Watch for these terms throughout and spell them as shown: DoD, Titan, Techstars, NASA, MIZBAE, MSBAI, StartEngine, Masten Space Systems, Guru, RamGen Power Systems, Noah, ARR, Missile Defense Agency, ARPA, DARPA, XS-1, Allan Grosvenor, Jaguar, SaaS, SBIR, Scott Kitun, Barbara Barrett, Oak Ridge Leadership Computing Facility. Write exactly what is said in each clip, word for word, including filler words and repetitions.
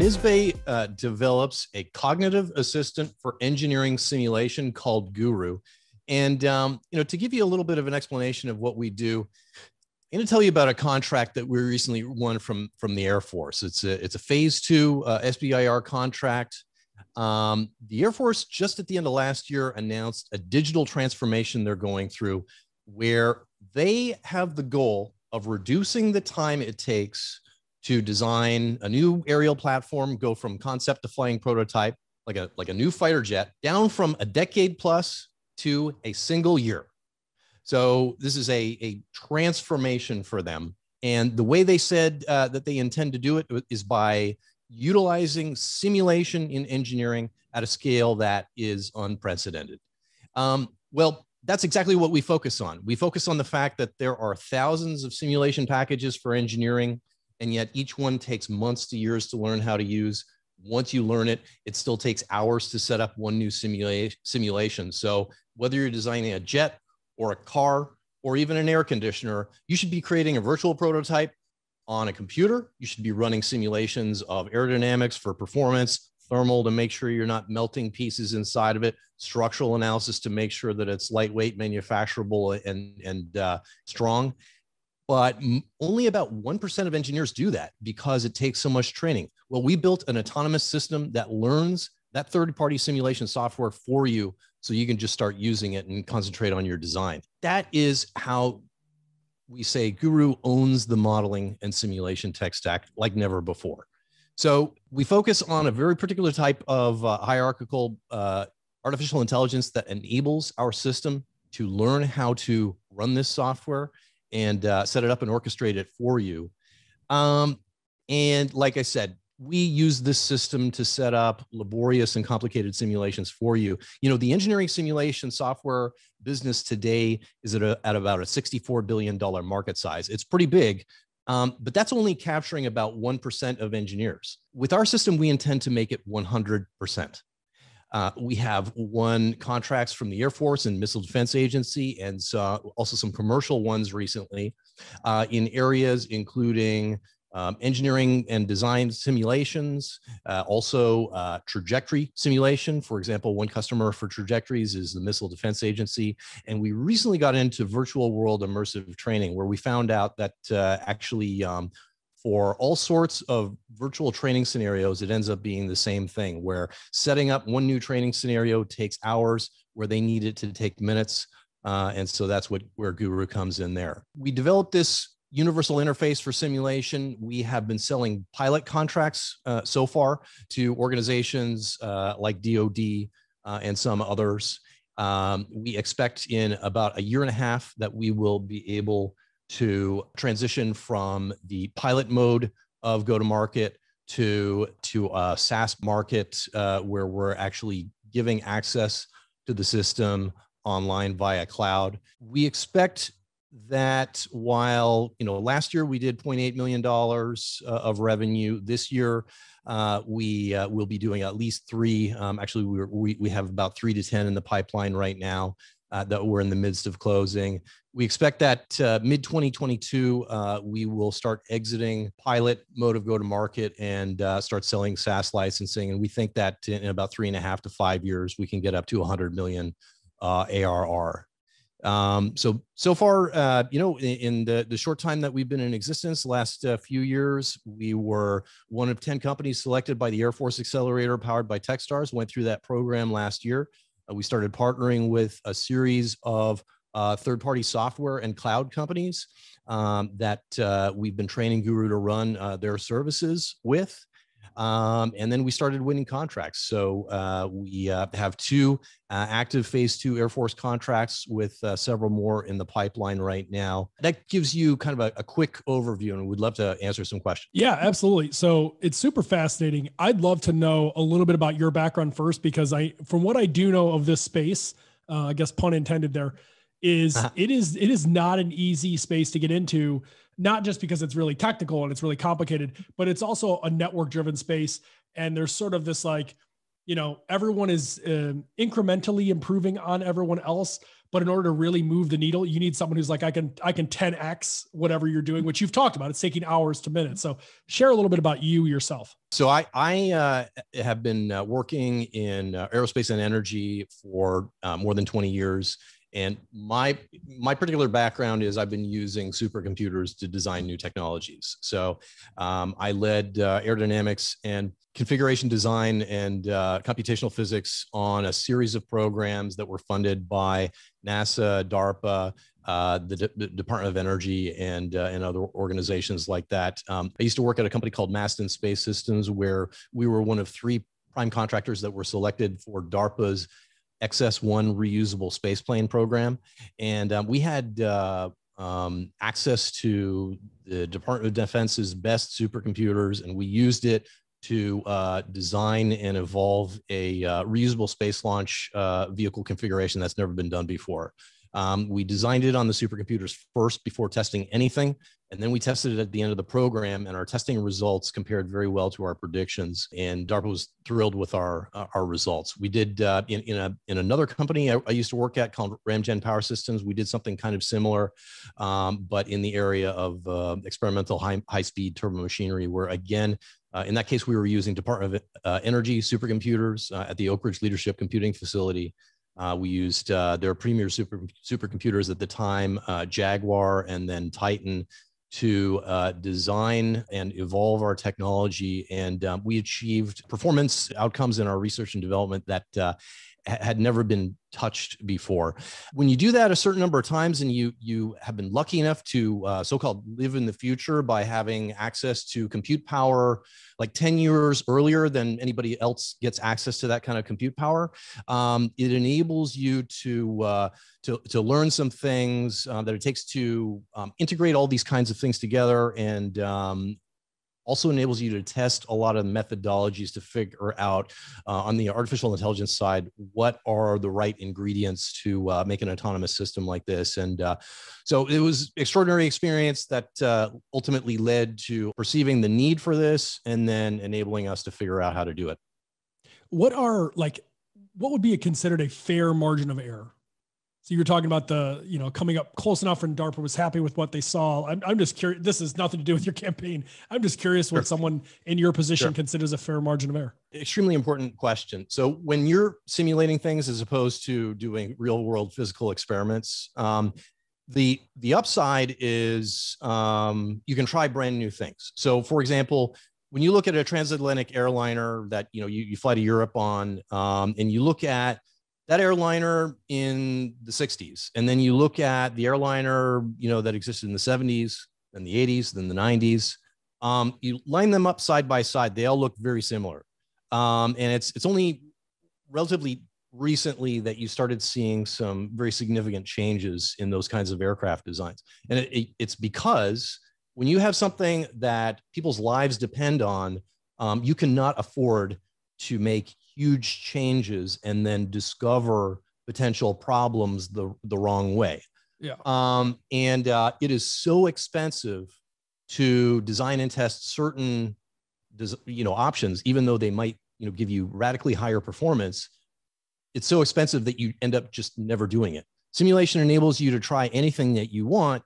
MIZBAE uh, develops a cognitive assistant for engineering simulation called Guru. And, um, you know, to give you a little bit of an explanation of what we do, I'm going to tell you about a contract that we recently won from, from the Air Force. It's a, it's a phase two uh, S B I R contract. Um, the Air Force just at the end of last year announced a digital transformation they're going through where they have the goal of reducing the time it takes to design a new aerial platform, go from concept to flying prototype, like a, like a new fighter jet, down from a decade plus to a single year. So this is a, a transformation for them. And the way they said uh, that they intend to do it is by utilizing simulation in engineering at a scale that is unprecedented. Um, well, that's exactly what we focus on. We focus on the fact that there are thousands of simulation packages for engineering, and yet each one takes months to years to learn how to use. Once you learn it, it still takes hours to set up one new simula- simulation. So whether you're designing a jet or a car, or even an air conditioner, you should be creating a virtual prototype on a computer. You should be running simulations of aerodynamics for performance, thermal to make sure you're not melting pieces inside of it, structural analysis to make sure that it's lightweight, manufacturable, and, and uh, strong. But only about one percent of engineers do that because it takes so much training. Well, we built an autonomous system that learns that third-party simulation software for you, so you can just start using it and concentrate on your design. That is how we say Guru owns the modeling and simulation tech stack like never before. So we focus on a very particular type of uh, hierarchical uh, artificial intelligence that enables our system to learn how to run this software and uh, set it up and orchestrate it for you. Um, and like I said, we use this system to set up laborious and complicated simulations for you. You know, the engineering simulation software business today is at, a, at about a sixty-four billion dollar market size. It's pretty big, um, but that's only capturing about one percent of engineers. With our system, we intend to make it one hundred percent. Uh, we have won contracts from the Air Force and Missile Defense Agency, and uh, also some commercial ones recently uh, in areas including Um, engineering and design simulations, uh, also uh, trajectory simulation. For example, one customer for trajectories is the Missile Defense Agency. And we recently got into virtual world immersive training, where we found out that uh, actually um, for all sorts of virtual training scenarios, it ends up being the same thing, where setting up one new training scenario takes hours where they need it to take minutes. Uh, and so that's what where Guru comes in there. We developed this universal interface for simulation. We have been selling pilot contracts uh, so far to organizations uh, like D O D uh, and some others. Um, we expect in about a year and a half that we will be able to transition from the pilot mode of go-to-market to, to a SaaS market uh, where we're actually giving access to the system online via cloud. We expect that while, you know, last year we did zero point eight million dollars uh, of revenue, this year uh, we uh, will be doing at least three. Um, actually, we, were, we, we have about three to ten in the pipeline right now uh, that we're in the midst of closing. We expect that uh, mid twenty twenty-two, uh, we will start exiting pilot mode of go-to-market and uh, start selling SaaS licensing. And we think that in about three and a half to five years, we can get up to one hundred million uh, A R R. Um, so, so far, uh, you know, in, in the, the short time that we've been in existence, last uh, few years, we were one of ten companies selected by the Air Force Accelerator powered by Techstars, went through that program last year. Uh, we started partnering with a series of uh, third-party software and cloud companies um, that uh, we've been training Guru to run uh, their services with. Um, and then we started winning contracts. So uh, we uh, have two uh, active phase two Air Force contracts with uh, several more in the pipeline right now. That gives you kind of a, a quick overview, and we'd love to answer some questions. Yeah, absolutely. So it's super fascinating. I'd love to know a little bit about your background first, because I, from what I do know of this space, uh, I guess pun intended there, is uh-huh. it is it is not an easy space to get into. Not just because it's really technical and it's really complicated, but it's also a network-driven space. And there's sort of this like, you know, everyone is um, incrementally improving on everyone else, But in order to really move the needle, you need someone who's like, I can, I can ten X whatever you're doing, which you've talked about. It's taking hours to minutes. So share a little bit about you yourself. So I, I uh, have been uh, working in uh, aerospace and energy for uh, more than twenty years. And my, my particular background is I've been using supercomputers to design new technologies. So um, I led uh, aerodynamics and configuration design and uh, computational physics on a series of programs that were funded by NASA, DARPA, uh, the, D the Department of Energy, and, uh, and other organizations like that. Um, I used to work at a company called Masten Space Systems, where we were one of three prime contractors that were selected for DARPA's X S one reusable spaceplane program. And um, we had uh, um, access to the Department of Defense's best supercomputers, and we used it to uh, design and evolve a uh, reusable space launch uh, vehicle configuration that's never been done before. Um, we designed it on the supercomputers first before testing anything, and then we tested it at the end of the program, and our testing results compared very well to our predictions, and DARPA was thrilled with our uh, our results. We did, uh, in, in, a, in another company I, I used to work at called RamGen Power Systems, we did something kind of similar, um, but in the area of uh, experimental high, high-speed turbomachinery, where again, Uh, in that case, we were using Department of uh, Energy supercomputers uh, at the Oak Ridge Leadership Computing Facility. Uh, we used uh, their premier super, supercomputers at the time, uh, Jaguar and then Titan, to uh, design and evolve our technology. And um, we achieved performance outcomes in our research and development that uh, had never been touched before. When you do that a certain number of times, and you you have been lucky enough to uh, so-called live in the future by having access to compute power like ten years earlier than anybody else gets access to that kind of compute power, um, it enables you to uh, to to learn some things uh, that it takes to um, integrate all these kinds of things together, and um, also enables you to test a lot of methodologies to figure out uh, on the artificial intelligence side, what are the right ingredients to uh, make an autonomous system like this. And uh, so it was extraordinary experience that uh, ultimately led to perceiving the need for this and then enabling us to figure out how to do it. What are like, what would be a considered a fair margin of error? So you're talking about the, you know, coming up close enough, and DARPA was happy with what they saw. I'm, I'm just curious. This is nothing to do with your campaign. I'm just curious sure. what someone in your position sure. considers a fair margin of error. Extremely important question. So when you're simulating things as opposed to doing real world physical experiments, um, the the upside is um, you can try brand new things. So for example, when you look at a transatlantic airliner that you know you, you fly to Europe on, um, and you look at that airliner in the sixties, and then you look at the airliner, you know, that existed in the seventies, then the eighties, then the nineties. Um, you line them up side by side; they all look very similar. Um, and it's it's only relatively recently that you started seeing some very significant changes in those kinds of aircraft designs. And it, it, it's because when you have something that people's lives depend on, um, you cannot afford to make huge changes and then discover potential problems the, the wrong way. Yeah. Um, and uh, it is so expensive to design and test certain, you know, options, even though they might, you know, give you radically higher performance. It's so expensive that you end up just never doing it. Simulation enables you to try anything that you want,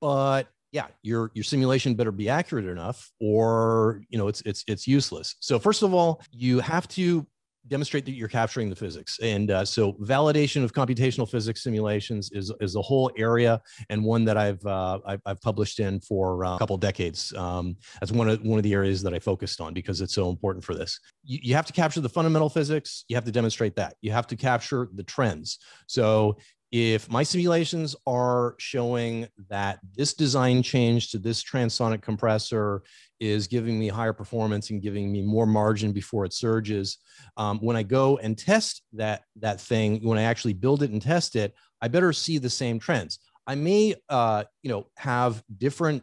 but yeah, your, your simulation better be accurate enough, or, you know, it's, it's, it's useless. So first of all, you have to demonstrate that you're capturing the physics. And uh, so validation of computational physics simulations is, is a whole area, and one that I've, uh, I've, I've published in for a couple decades. Um, that's one of, one of the areas that I focused on because it's so important for this. You, you have to capture the fundamental physics. You have to demonstrate that. You have to capture the trends. So if my simulations are showing that this design change to this transonic compressor is giving me higher performance and giving me more margin before it surges, um, when I go and test that, that thing, when I actually build it and test it, I better see the same trends. I may uh, you know, have different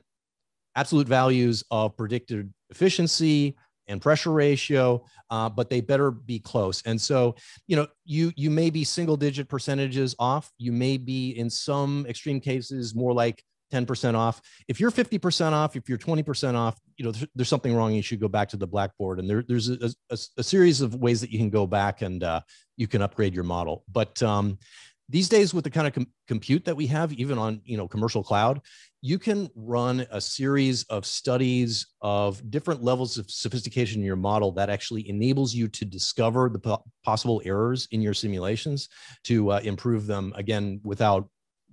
absolute values of predicted efficiency and pressure ratio, uh, but they better be close. And so, you know, you you may be single digit percentages off. You may be, in some extreme cases, more like ten percent off. If you're fifty percent off, if you're twenty percent off, you know, there's, there's something wrong. You should go back to the blackboard. And there, there's a, a, a series of ways that you can go back and uh, you can upgrade your model. But um, These days, with the kind of com compute that we have, even on you know commercial cloud, you can run a series of studies of different levels of sophistication in your model that actually enables you to discover the po possible errors in your simulations to uh, improve them, again, without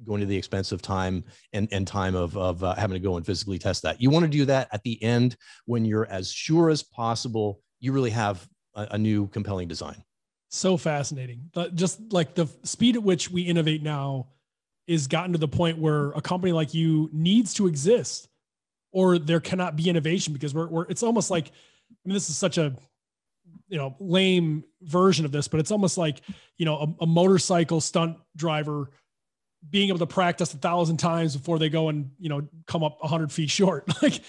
going to the expense of time and, and time of, of uh, having to go and physically test that. You want to do that at the end when you're as sure as possible you really have a, a new compelling design. So fascinating. Just like the speed at which we innovate now is gotten to the point where a company like you needs to exist or there cannot be innovation, because we're, we're it's almost like, I mean, this is such a, you know, lame version of this, but it's almost like, you know, a, a motorcycle stunt driver being able to practice a thousand times before they go and, you know, come up a hundred feet short. Like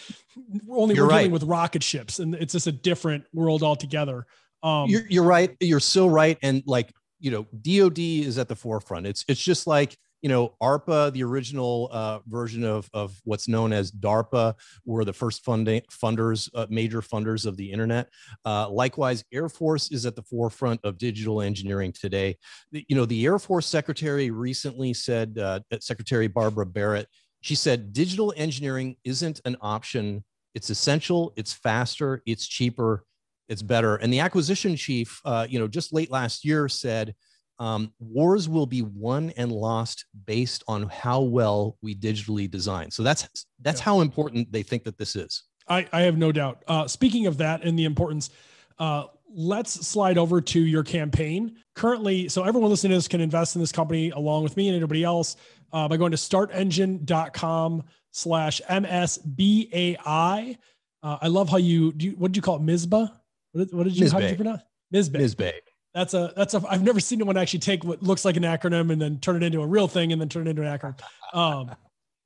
we're only we're right. dealing with rocket ships, and it's just a different world altogether. Um, you're, you're right. You're so right. And like, you know, D O D is at the forefront. It's, it's just like, you know, ARPA, the original uh, version of, of what's known as DARPA, were the first funding funders, uh, major funders of the internet. Uh, likewise, Air Force is at the forefront of digital engineering today. The, you know, the Air Force Secretary recently said, uh, Secretary Barbara Barrett, she said, digital engineering isn't an option. It's essential. It's faster. It's cheaper. It's better. And the acquisition chief, uh, you know, just late last year said, Um, wars will be won and lost based on how well we digitally design. So that's that's yeah. how important they think that this is. I, I have no doubt. Uh, speaking of that and the importance, uh, let's slide over to your campaign. Currently, so everyone listening to this can invest in this company along with me and anybody else uh, by going to start engine dot com slash M S B A I. Uh, I love how you, do you, what did you call it? MIZBAE? What did, what did you, how did you pronounce it? MIZBAE. MIZBAE. That's a, that's a, I've never seen anyone actually take what looks like an acronym and then turn it into a real thing and then turn it into an acronym. Um,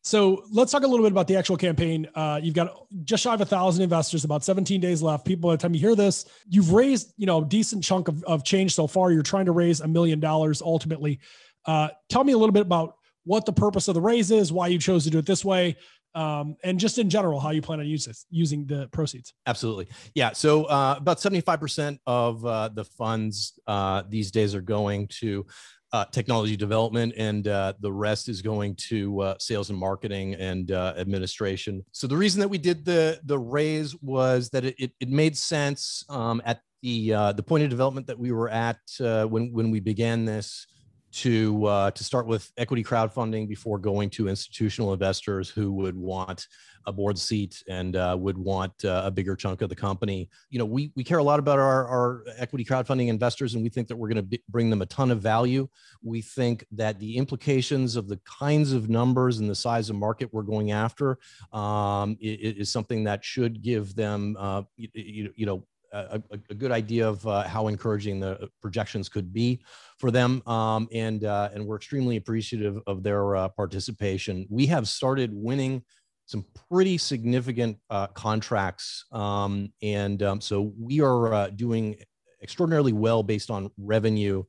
so let's talk a little bit about the actual campaign. Uh, you've got just shy of a thousand investors, about seventeen days left. People, by the time you hear this, you've raised, you know, a decent chunk of, of change so far. You're trying to raise a million dollars ultimately. Uh, tell me a little bit about what the purpose of the raise is, why you chose to do it this way. Um, and just in general, how you plan on use this, using the proceeds. Absolutely. Yeah. So uh, about seventy-five percent of uh, the funds uh, these days are going to uh, technology development, and uh, the rest is going to uh, sales and marketing and uh, administration. So the reason that we did the, the raise was that it, it, it made sense um, at the, uh, the point of development that we were at uh, when, when we began this, to uh, to start with equity crowdfunding before going to institutional investors who would want a board seat and uh, would want uh, a bigger chunk of the company. You know, we, we care a lot about our, our equity crowdfunding investors, and we think that we're going to bring them a ton of value. We think that the implications of the kinds of numbers and the size of market we're going after um, is, is something that should give them, uh, you, you know, A, a good idea of uh, how encouraging the projections could be for them. Um, and, uh, and we're extremely appreciative of their uh, participation. We have started winning some pretty significant uh, contracts. Um, and um, so we are uh, doing extraordinarily well based on revenue.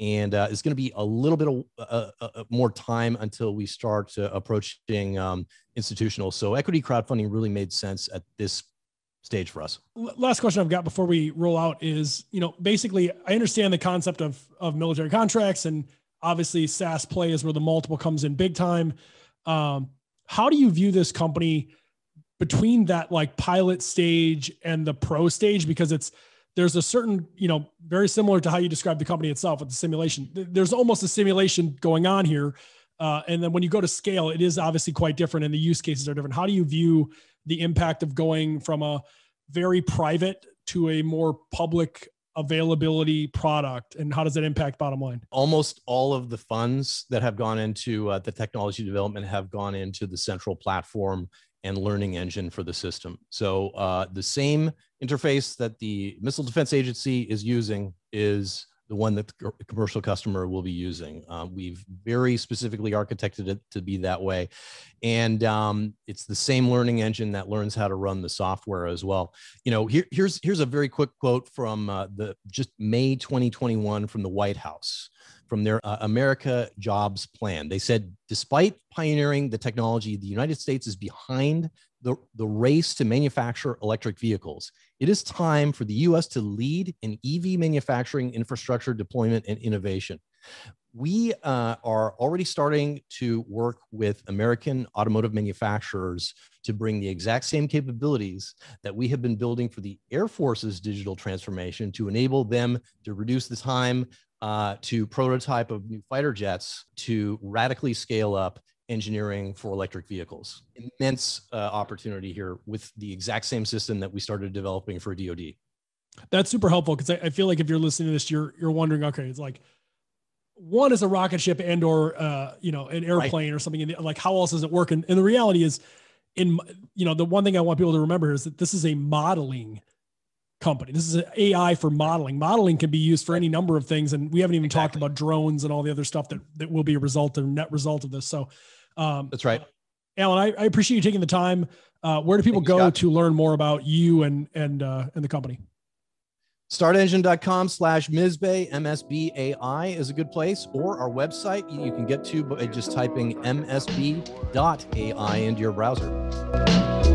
And uh, it's going to be a little bit of, uh, uh, more time until we start uh, approaching um, institutional. So equity crowdfunding really made sense at this stage for us. Last question I've got before we roll out is, you know, basically I understand the concept of, of military contracts, and obviously SaaS play is where the multiple comes in big time. Um, how do you view this company between that like pilot stage and the pro stage? Because it's, there's a certain, you know, very similar to how you describe the company itself with the simulation. There's almost a simulation going on here. Uh, and then when you go to scale, it is obviously quite different and the use cases are different. How do you view the impact of going from a very private to a more public availability product, and how does that impact bottom line? Almost all of the funds that have gone into uh, the technology development have gone into the central platform and learning engine for the system. So uh, the same interface that the Missile Defense Agency is using is the one that the commercial customer will be using. Uh, we've very specifically architected it to be that way. And um, it's the same learning engine that learns how to run the software as well. You know, here, here's, here's a very quick quote from uh, the just May twenty twenty-one from the White House, from their uh, America Jobs Plan. They said, despite pioneering the technology, the United States is behind the, the race to manufacture electric vehicles. It is time for the U S to lead in E V manufacturing, infrastructure, deployment, and innovation. we uh, are already starting to work with American automotive manufacturers to bring the exact same capabilities that we have been building for the Air Force's digital transformation to enable them to reduce the time uh, to prototype of new fighter jets, to radically scale up engineering for electric vehicles. Immense uh, opportunity here with the exact same system that we started developing for D O D. That's super helpful, because I, I feel like if you're listening to this, you're you're wondering, okay, it's like, one is a rocket ship and or, uh, you know, an airplane, right, or something, and like, how else does it work? And, and the reality is, in, you know, the one thing I want people to remember is that this is a modeling company. This is an A I for modeling. Modeling can be used for any number of things. And we haven't even exactly. talked about drones and all the other stuff that, that will be a result or net result of this. So um, that's right. Alan, I, I appreciate you taking the time. Uh, where do people Thanks, go Scott. to learn more about you and, and, uh, and the company? StartEngine.com slash MIZBAE, M S B A I is a good place, or our website you can get to by just typing M S B dot A I into your browser.